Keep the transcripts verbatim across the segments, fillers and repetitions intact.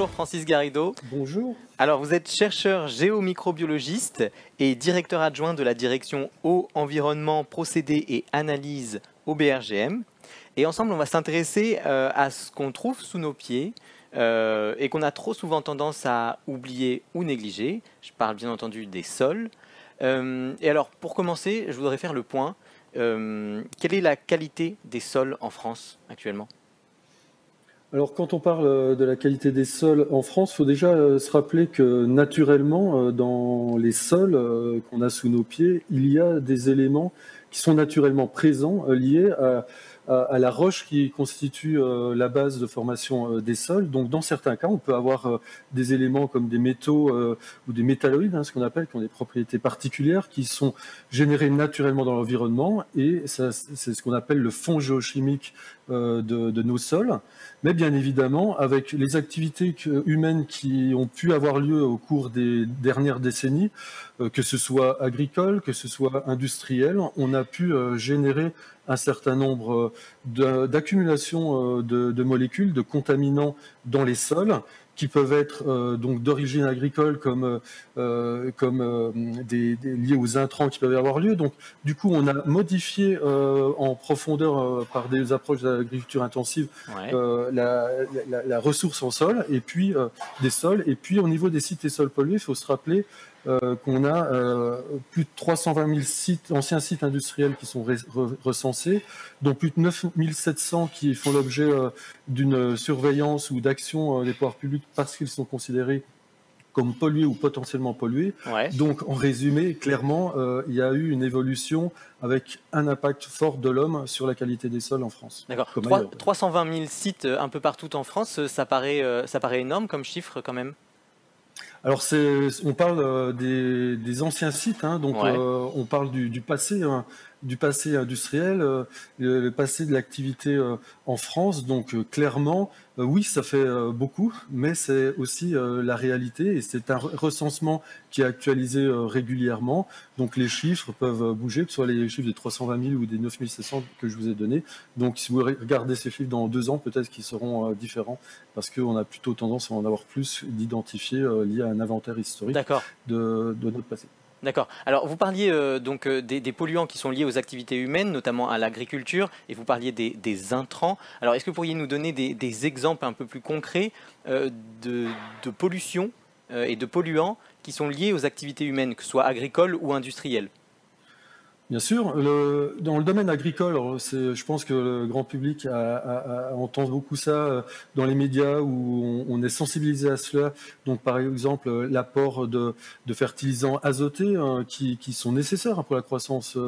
Bonjour Francis Garrido. Bonjour. Alors vous êtes chercheur géomicrobiologiste et directeur adjoint de la direction eau, environnement, procédés et analyse au B R G M. Et ensemble on va s'intéresser euh, à ce qu'on trouve sous nos pieds euh, et qu'on a trop souvent tendance à oublier ou négliger. Je parle bien entendu des sols. Euh, et alors pour commencer, je voudrais faire le point. Euh, quelle est la qualité des sols en France actuellement ? Alors quand on parle de la qualité des sols en France, il faut déjà se rappeler que naturellement, dans les sols qu'on a sous nos pieds, il y a des éléments qui sont naturellement présents, liés à, à, à la roche qui constitue la base de formation des sols. Donc dans certains cas, on peut avoir des éléments comme des métaux ou des métalloïdes, hein, ce qu'on appelle, qui ont des propriétés particulières, qui sont générés naturellement dans l'environnement, et c'est ce qu'on appelle le fond géochimique de, de nos sols. Mais bien évidemment, avec les activités humaines qui ont pu avoir lieu au cours des dernières décennies, que ce soit agricole, que ce soit industriel, on a pu générer un certain nombre d'accumulations de, de molécules, de contaminants dans les sols, qui peuvent être euh, donc d'origine agricole comme, euh, comme euh, des, des, liés aux intrants qui peuvent avoir lieu. Donc, du coup, on a modifié euh, en profondeur euh, par des approches de l'agriculture intensive ouais. euh, la, la, la ressource en sol et puis euh, des sols. Et puis, au niveau des sites et sols pollués, il faut se rappeler euh, qu'on a euh, plus de trois cent vingt mille sites, anciens sites industriels qui sont re re recensés, dont plus de neuf mille sept cents qui font l'objet euh, d'une surveillance ou d'action euh, des pouvoirs publics parce qu'ils sont considérés comme pollués ou potentiellement pollués. Ouais. Donc, en résumé, clairement, euh, il y a eu une évolution avec un impact fort de l'homme sur la qualité des sols en France. D'accord. trois cent vingt mille sites un peu partout en France, ça paraît, euh, ça paraît énorme comme chiffre quand même. Alors, on parle des, des anciens sites, hein, donc ouais. euh, on parle du, du passé, hein, du passé industriel, euh, le, le passé de l'activité euh, en France. Donc, euh, clairement, euh, oui, ça fait euh, beaucoup, mais c'est aussi euh, la réalité et c'est un recensement qui est actualisé euh, régulièrement. Donc, les chiffres peuvent bouger, que ce soit les chiffres des trois cent vingt mille ou des neuf mille sept cents que je vous ai donnés. Donc, si vous regardez ces chiffres dans deux ans, peut-être qu'ils seront euh, différents parce qu'on a plutôt tendance à en avoir plus d'identifiés euh, liés à un inventaire historique de, de notre passé. D'accord. Alors, vous parliez euh, donc euh, des, des polluants qui sont liés aux activités humaines, notamment à l'agriculture, et vous parliez des, des intrants. Alors, est-ce que vous pourriez nous donner des, des exemples un peu plus concrets euh, de, de pollution euh, et de polluants qui sont liés aux activités humaines, que ce soit agricoles ou industrielles ? Bien sûr. Le, dans le domaine agricole, je pense que le grand public a, a, a, entend beaucoup ça dans les médias où on, on est sensibilisé à cela. Donc, par exemple, l'apport de, de fertilisants azotés hein, qui, qui sont nécessaires pour la croissance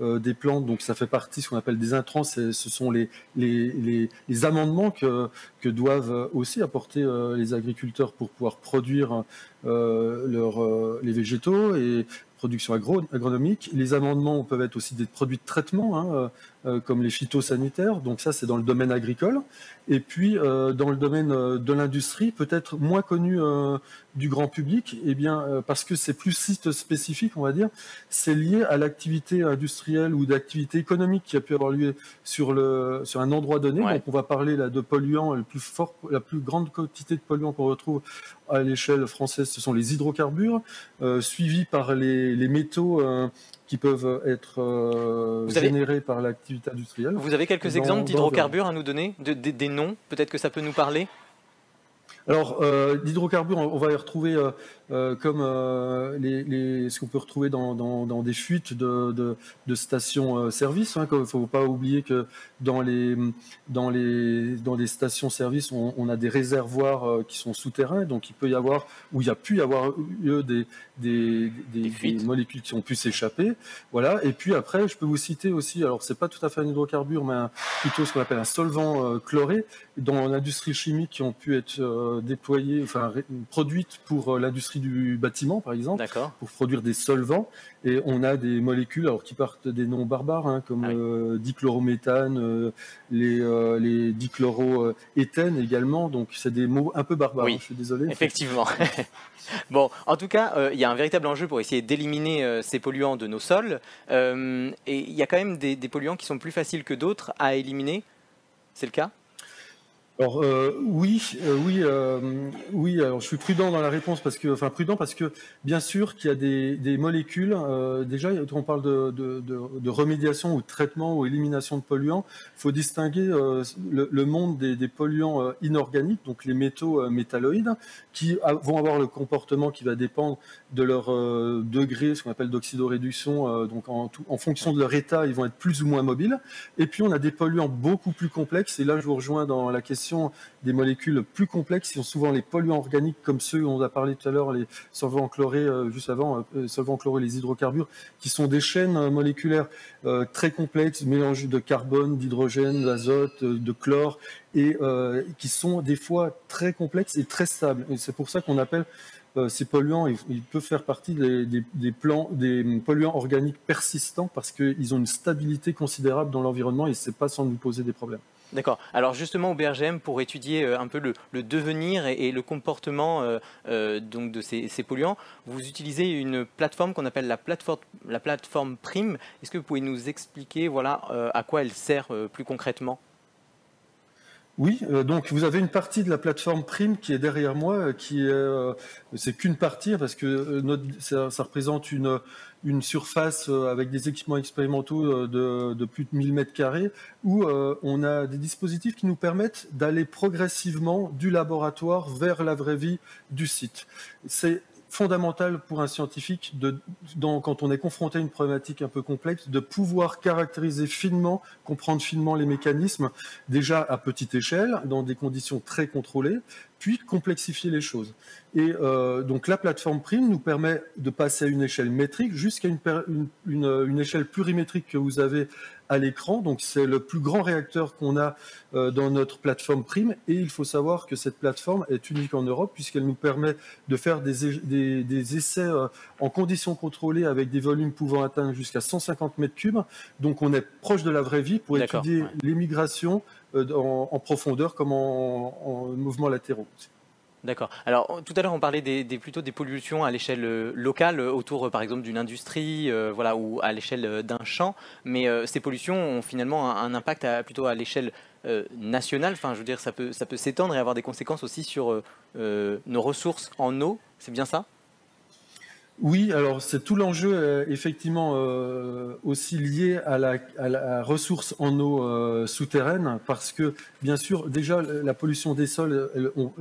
euh, des plantes. Donc, ça fait partie de ce qu'on appelle des intrants. Ce sont les, les, les, les amendements que, que doivent aussi apporter euh, les agriculteurs pour pouvoir produire euh, leur, euh, les végétaux et production agro agronomique. Les amendements peuvent être aussi des produits de traitement, hein, euh, comme les phytosanitaires. Donc ça, c'est dans le domaine agricole. Et puis, euh, dans le domaine de l'industrie, peut-être moins connu euh, du grand public, eh bien, euh, parce que c'est plus site spécifique, on va dire, c'est lié à l'activité industrielle ou d'activité économique qui a pu avoir lieu sur, le, sur un endroit donné. Ouais. Donc on va parler là, de polluants, le plus fort, la plus grande quantité de polluants qu'on retrouve à l'échelle française, ce sont les hydrocarbures, euh, suivis par les les métaux euh, qui peuvent être euh, générés avez... par l'activité industrielle. Vous avez quelques dans, exemples d'hydrocarbures à nous donner, de, de, des noms, peut-être que ça peut nous parler ? Alors, euh, l'hydrocarbure, on va y retrouver euh, euh, comme euh, les, les, ce qu'on peut retrouver dans, dans, dans des fuites de, de, de stations-service. Euh, hein, il ne faut pas oublier que dans les, dans les, dans les stations-service, on, on a des réservoirs euh, qui sont souterrains, donc il peut y avoir, ou il y a pu y avoir eu des, des, des, des, des molécules qui ont pu s'échapper. Voilà. Et puis après, je peux vous citer aussi, alors c'est pas tout à fait un hydrocarbure, mais un, plutôt ce qu'on appelle un solvant euh, chloré, dans l'industrie chimique qui ont pu être euh, déployée, enfin produite pour l'industrie du bâtiment par exemple, pour produire des solvants. Et on a des molécules alors qui partent des noms barbares hein, comme ah oui. euh, dichlorométhane, euh, les, euh, les dichloroéthènes également. Donc c'est des mots un peu barbares. Oui. Hein, je suis désolé. Effectivement. Bon, en tout cas, il euh, y a un véritable enjeu pour essayer d'éliminer euh, ces polluants de nos sols. Euh, et il y a quand même des, des polluants qui sont plus faciles que d'autres à éliminer. C'est le cas ? Alors euh, oui, euh, oui, euh, oui. Alors, je suis prudent dans la réponse parce que, enfin prudent parce que bien sûr qu'il y a des, des molécules. Euh, déjà, quand on parle de, de, de, de remédiation ou de traitement ou élimination de polluants, il faut distinguer euh, le, le monde des, des polluants euh, inorganiques, donc les métaux euh, métalloïdes, qui a, vont avoir le comportement qui va dépendre de leur euh, degré, ce qu'on appelle d'oxydoréduction. Euh, donc en, tout, en fonction de leur état, ils vont être plus ou moins mobiles. Et puis on a des polluants beaucoup plus complexes. Et là, je vous rejoins dans la question des molécules plus complexes, qui sont souvent les polluants organiques, comme ceux dont on a parlé tout à l'heure, les solvants chlorés, euh, juste avant, euh, solvants chlorés, les hydrocarbures, qui sont des chaînes moléculaires euh, très complexes, mélanges de carbone, d'hydrogène, d'azote, de chlore, et euh, qui sont des fois très complexes et très stables. Et c'est pour ça qu'on appelle euh, ces polluants, ils, ils peuvent faire partie des, des, des, plans, des polluants organiques persistants, parce qu'ils ont une stabilité considérable dans l'environnement, et c'est pas sans nous poser des problèmes. D'accord. Alors justement au B R G M, pour étudier un peu le, le devenir et, et le comportement euh, euh, donc de ces, ces polluants, vous utilisez une plateforme qu'on appelle la plateforme, la plateforme Prime. Est-ce que vous pouvez nous expliquer voilà, euh, à quoi elle sert euh, plus concrètement ? Oui, euh, donc vous avez une partie de la plateforme Prime qui est derrière moi, euh, qui est, euh, c'est qu'une partie parce que euh, notre, ça, ça représente une, une surface euh, avec des équipements expérimentaux euh, de, de plus de mille mètres carrés où euh, on a des dispositifs qui nous permettent d'aller progressivement du laboratoire vers la vraie vie du site. C'est fondamental pour un scientifique, de, dans, quand on est confronté à une problématique un peu complexe, de pouvoir caractériser finement, comprendre finement les mécanismes, déjà à petite échelle, dans des conditions très contrôlées, puis complexifier les choses. Et euh, donc la plateforme Prime nous permet de passer à une échelle métrique jusqu'à une, une, une, une échelle plurimétrique que vous avez à l'écran. Donc c'est le plus grand réacteur qu'on a euh, dans notre plateforme Prime. Et il faut savoir que cette plateforme est unique en Europe puisqu'elle nous permet de faire des, des, des essais euh, en conditions contrôlées avec des volumes pouvant atteindre jusqu'à cent cinquante mètres cubes. Donc on est proche de la vraie vie pour étudier ouais. les migrations En, en profondeur comme en, en mouvements latéraux. D'accord. Alors tout à l'heure on parlait des, des, plutôt des pollutions à l'échelle locale autour par exemple d'une industrie euh, voilà, ou à l'échelle d'un champ, mais euh, ces pollutions ont finalement un, un impact à, plutôt à l'échelle euh, nationale, enfin je veux dire ça peut, ça peut s'étendre et avoir des conséquences aussi sur euh, nos ressources en eau, c'est bien ça ? Oui, alors c'est tout l'enjeu euh, effectivement euh, aussi lié à la, à la ressource en eau euh, souterraine parce que bien sûr déjà la pollution des sols elle, on,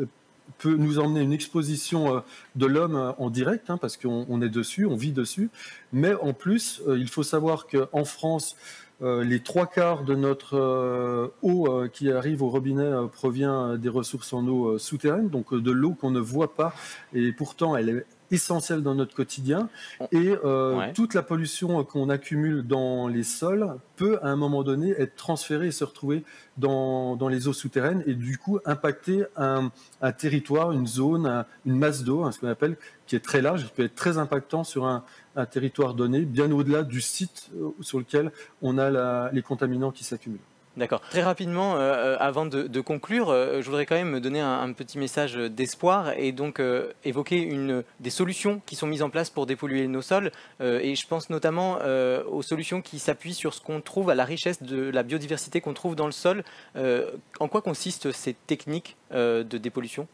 peut nous emmener une exposition euh, de l'homme en direct hein, parce qu'on on est dessus, on vit dessus, mais en plus euh, il faut savoir qu'en France Euh, les trois quarts de notre euh, eau euh, qui arrive au robinet euh, provient euh, des ressources en eau euh, souterraines, donc euh, de l'eau qu'on ne voit pas et pourtant elle est essentielle dans notre quotidien. Et euh, ouais. toute la pollution euh, qu'on accumule dans les sols peut à un moment donné être transférée et se retrouver dans, dans les eaux souterraines et du coup impacter un, un territoire, une zone, un, une masse d'eau, hein, ce qu'on appelle, qui est très large, qui peut être très impactant sur un, un territoire donné, bien au-delà du site sur lequel on a la, les contaminants qui s'accumulent. D'accord. Très rapidement, euh, avant de, de conclure, euh, je voudrais quand même donner un, un petit message d'espoir et donc euh, évoquer une, des solutions qui sont mises en place pour dépolluer nos sols. Euh, et je pense notamment euh, aux solutions qui s'appuient sur ce qu'on trouve, à la richesse de la biodiversité qu'on trouve dans le sol. Euh, en quoi consistent ces techniques euh, de dépollution ?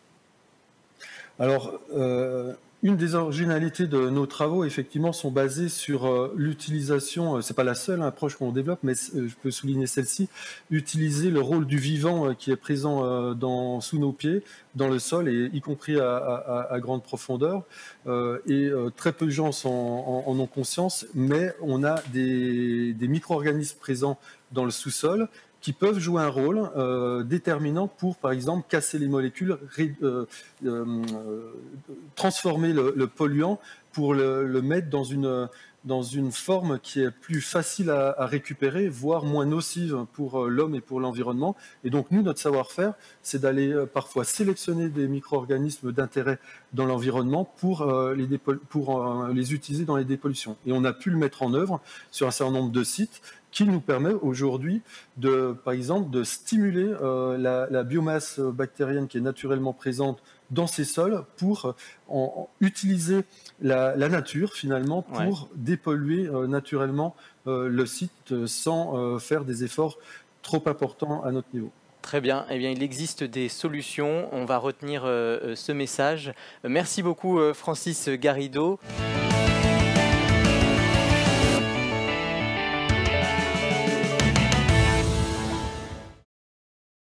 Alors... Euh... Une des originalités de nos travaux, effectivement, sont basées sur euh, l'utilisation, euh, c'est pas la seule approche qu'on développe, mais euh, je peux souligner celle-ci, utiliser le rôle du vivant euh, qui est présent euh, dans, sous nos pieds, dans le sol, et y compris à, à, à grande profondeur. Euh, et euh, très peu de gens en, en, en ont conscience, mais on a des, des micro-organismes présents dans le sous-sol, qui peuvent jouer un rôle euh, déterminant pour, par exemple, casser les molécules, ré, euh, euh, transformer le, le polluant pour le, le mettre dans une, dans une forme qui est plus facile à, à récupérer, voire moins nocive pour l'homme et pour l'environnement. Et donc, nous, notre savoir-faire, c'est d'aller parfois sélectionner des micro-organismes d'intérêt dans l'environnement pour, euh, les, pour euh, les utiliser dans les dépollutions. Et on a pu le mettre en œuvre sur un certain nombre de sites, qui nous permet aujourd'hui, par exemple, de stimuler euh, la, la biomasse bactérienne qui est naturellement présente dans ces sols pour euh, en, utiliser la, la nature, finalement, pour ouais. dépolluer euh, naturellement euh, le site sans euh, faire des efforts trop importants à notre niveau. Très bien. Eh bien, il existe des solutions. On va retenir euh, ce message. Merci beaucoup, euh, Francis Garrido.